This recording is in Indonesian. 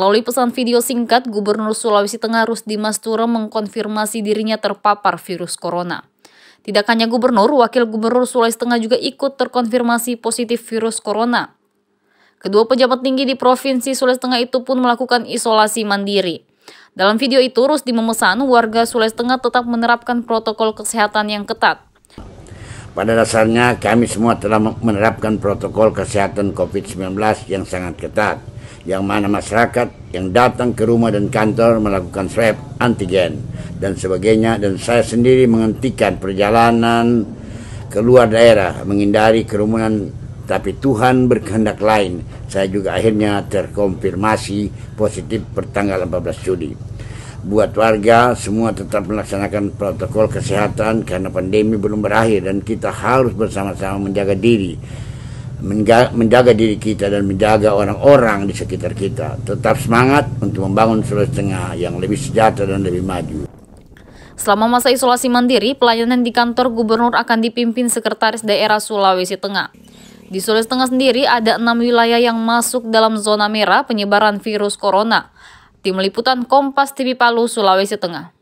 Melalui pesan video singkat, Gubernur Sulawesi Tengah Rusdy Mastura mengkonfirmasi dirinya terpapar virus corona. Tidak hanya gubernur, wakil gubernur Sulawesi Tengah juga ikut terkonfirmasi positif virus corona. Kedua pejabat tinggi di Provinsi Sulawesi Tengah itu pun melakukan isolasi mandiri. Dalam video itu, Rusdy memesan warga Sulawesi Tengah tetap menerapkan protokol kesehatan yang ketat. Pada dasarnya kami semua telah menerapkan protokol kesehatan COVID-19 yang sangat ketat, yang mana masyarakat yang datang ke rumah dan kantor melakukan swab, antigen, dan sebagainya, dan saya sendiri menghentikan perjalanan keluar daerah, menghindari kerumunan, tapi Tuhan berkehendak lain. Saya juga akhirnya terkonfirmasi positif pertanggal 14 Juli. Buat warga, semua tetap melaksanakan protokol kesehatan karena pandemi belum berakhir dan kita harus bersama-sama menjaga diri kita dan menjaga orang-orang di sekitar kita. Tetap semangat untuk membangun Sulawesi Tengah yang lebih sejahtera dan lebih maju. Selama masa isolasi mandiri, pelayanan di kantor gubernur akan dipimpin Sekretaris Daerah Sulawesi Tengah. Di Sulawesi Tengah sendiri ada 6 wilayah yang masuk dalam zona merah penyebaran virus corona. Tim Liputan Kompas TV Palu, Sulawesi Tengah.